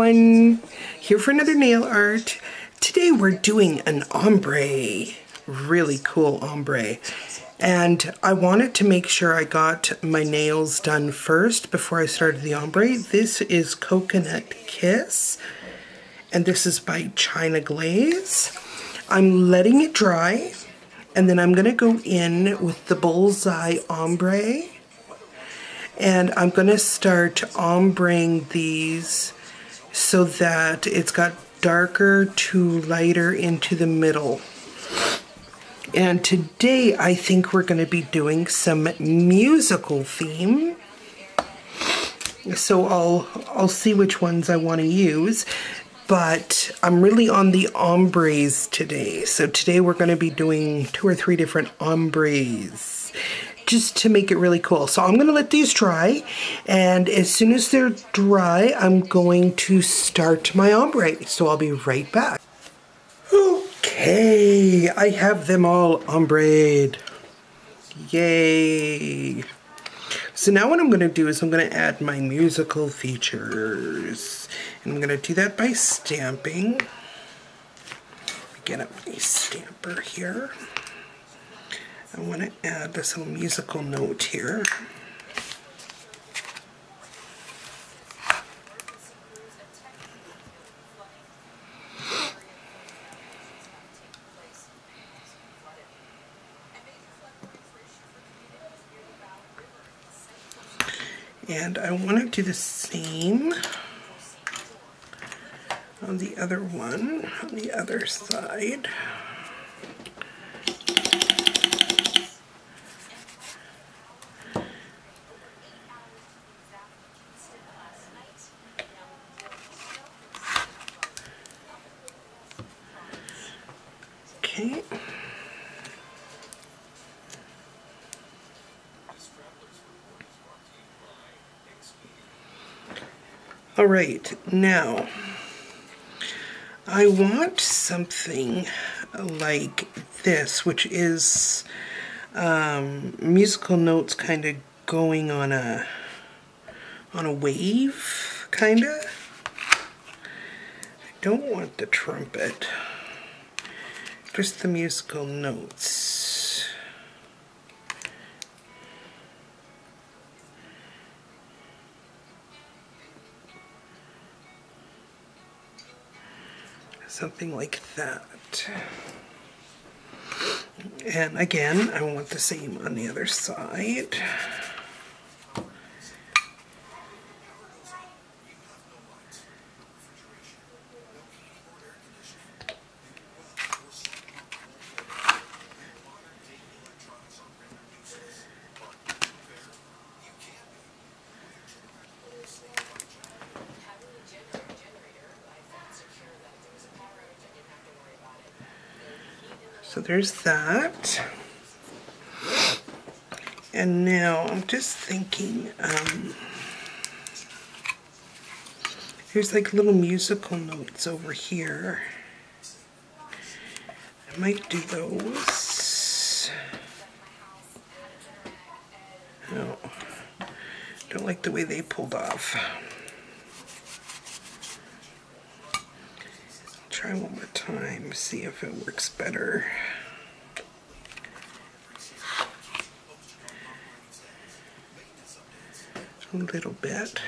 everyone, here for another nail art. Today we're doing an ombre, really cool ombre, and I wanted to make sure I got my nails done first before I started the ombre. This is Coconut Kiss, and this is by China Glaze. I'm letting it dry, and then I'm going to go in with the Bullseye Ombre, and I'm going to start ombreing these so that it's got darker to lighter into the middle. And today I think we're going to be doing some musical theme. So I'll see which ones I want to use. But I'm really on the ombres today. So today we're going to be doing 2 or 3 different ombres just to make it really cool. So I'm going to let these dry, and as soon as they're dry, I'm going to start my ombre. So I'll be right back. Okay, I have them all ombreed. Yay. So now what I'm going to do is I'm going to add my musical features. And I'm going to do that by stamping. Get up my stamper here. I want to add this little musical note here. And I want to do the same on the other one, on the other side. Okay. All right, now I want something like this, which is musical notes kind of going on a wave, kind of. I don't want the trumpet, just the musical notes. Something like that. And again, I want the same on the other side. So there's that. And now I'm just thinking, there's like little musical notes over here. I might do those. No, don't like the way they pulled off. Try one more time, see if it works better. A little bit.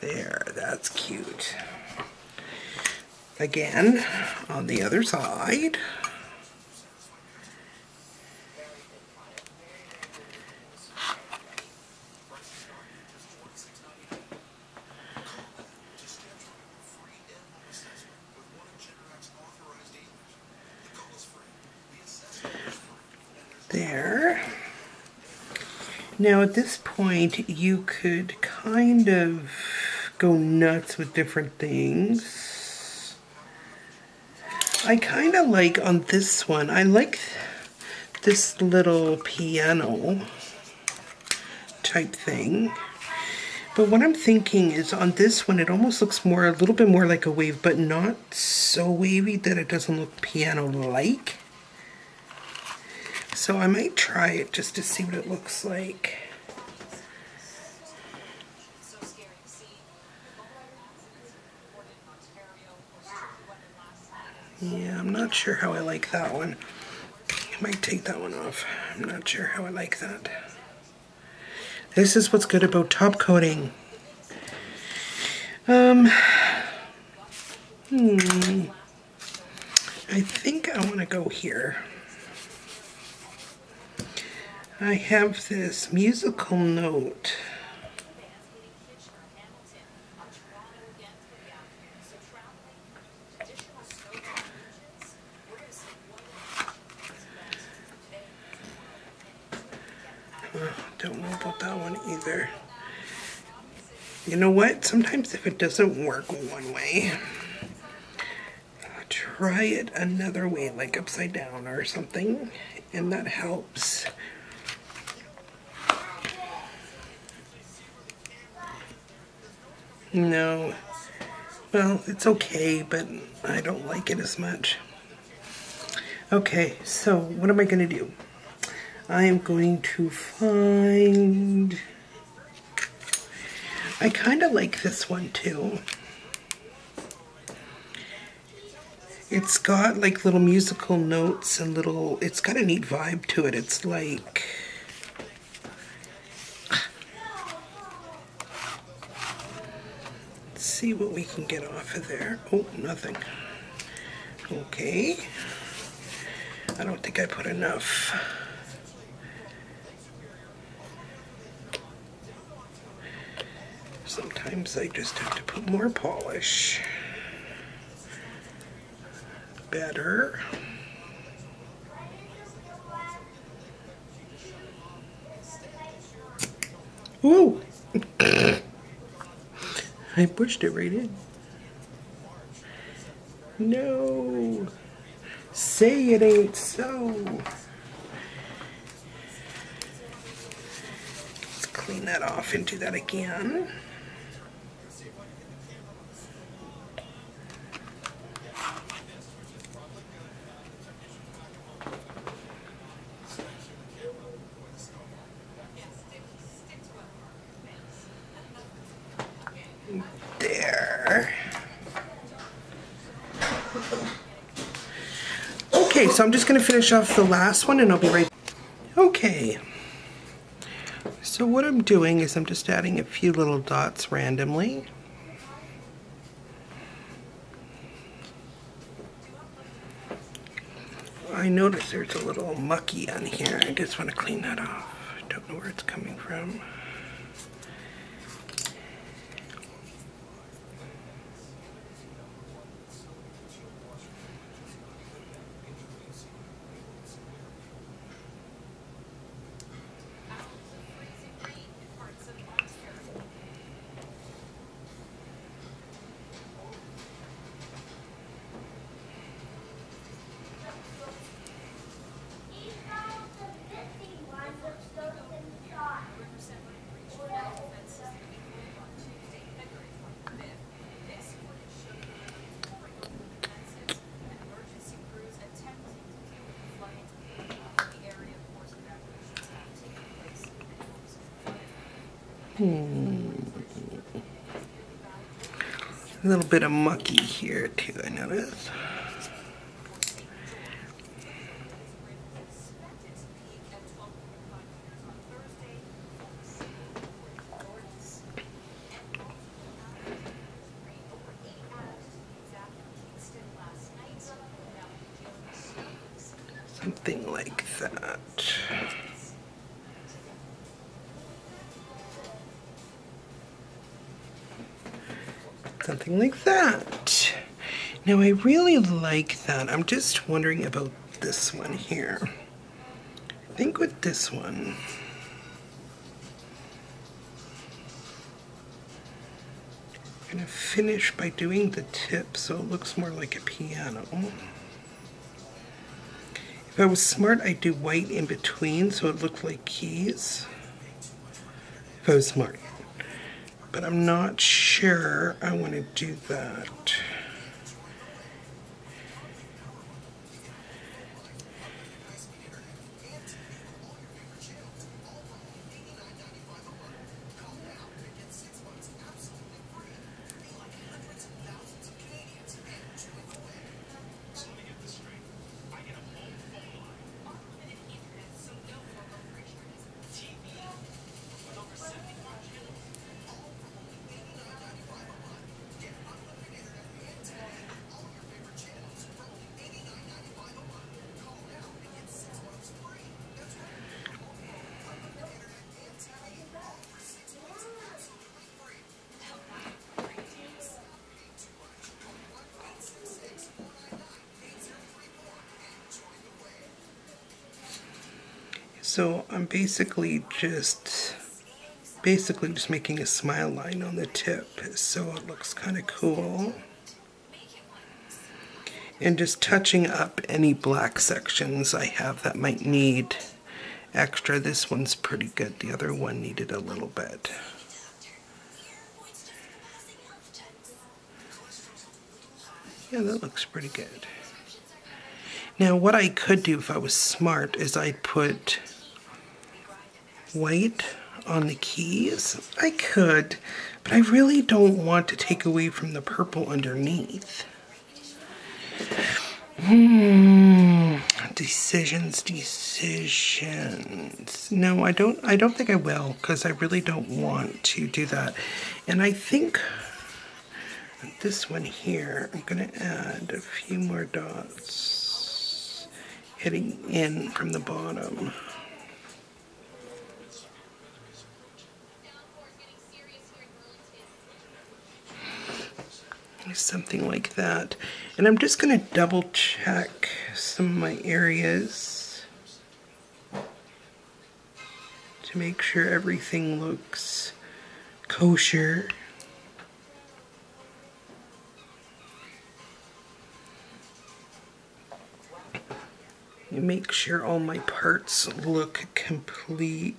There, that's cute. Again, on the other side. There. Now at this point you could kind of go nuts with different things. I kind of like on this one, I like this little piano type thing. But what I'm thinking is on this one it almost looks more, a little bit more like a wave, but not so wavy that it doesn't look piano-like. So I might try it just to see what it looks like. Yeah, I'm not sure how I like that one. I might take that one off. I'm not sure how I like that. This is what's good about top coating. I think I want to go here. I have this musical note. Don't know about that one either. You know what? Sometimes if it doesn't work one way, try it another way, like upside down or something, and that helps. No. Well, it's okay, but I don't like it as much. Okay, so what am I going to do? I am going to find... I kind of like this one too. It's got like little musical notes and little... It's got a neat vibe to it. It's like... Let's see what we can get off of there. Oh, nothing. Okay. I don't think I put enough. Sometimes I just have to put more polish. Better. Ooh! I pushed it right in. No! Say it ain't so! Let's clean that off and do that again. Okay, so I'm just going to finish off the last one and I'll be right back. Okay, so what I'm doing is I'm just adding a few little dots randomly. I notice there's a little mucky on here. I just want to clean that off. I don't know where it's coming from. A little bit of mucky here too, I notice. Something like that. Something like that. Now I really like that. I'm just wondering about this one here. I think with this one, I'm gonna finish by doing the tip so it looks more like a piano. If I was smart, I'd do white in between so it looked like keys. If I was smart. But I'm not sure I want to do that. So I'm basically just making a smile line on the tip so it looks kind of cool. And just touching up any black sections I have that might need extra. This one's pretty good. The other one needed a little bit. Yeah, that looks pretty good. Now what I could do if I was smart is I'd put white on the keys. I could, but I really don't want to take away from the purple underneath. Decisions. No, I don't think I will, because I really don't want to do that. And I think this one here, I'm going to add a few more dots heading in from the bottom. Something like that. And I'm just going to double check some of my areas to make sure everything looks kosher. And make sure all my parts look complete.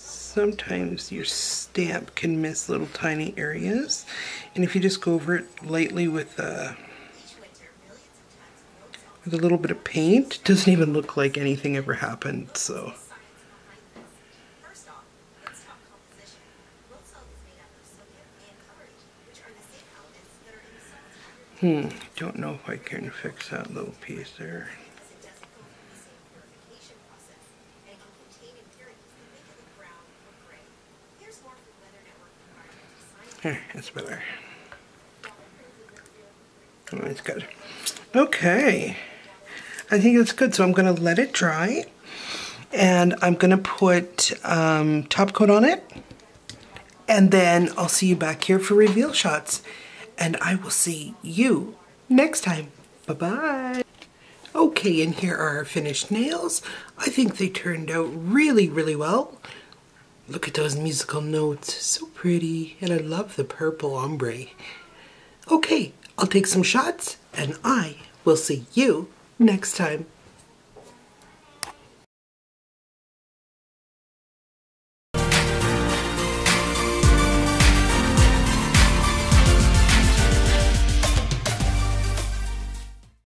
Sometimes your stamp can miss little tiny areas, and if you just go over it lightly with a little bit of paint, it doesn't even look like anything ever happened. So don't know if I can fix that little piece there. That's better. Oh, that's good. Okay. I think that's good. So I'm going to let it dry. And I'm going to put top coat on it. And then I'll see you back here for reveal shots. And I will see you next time. Bye-bye. Okay, and here are our finished nails. I think they turned out really, really well. Look at those musical notes, so pretty, and I love the purple ombre. Okay, I'll take some shots, and I will see you next time.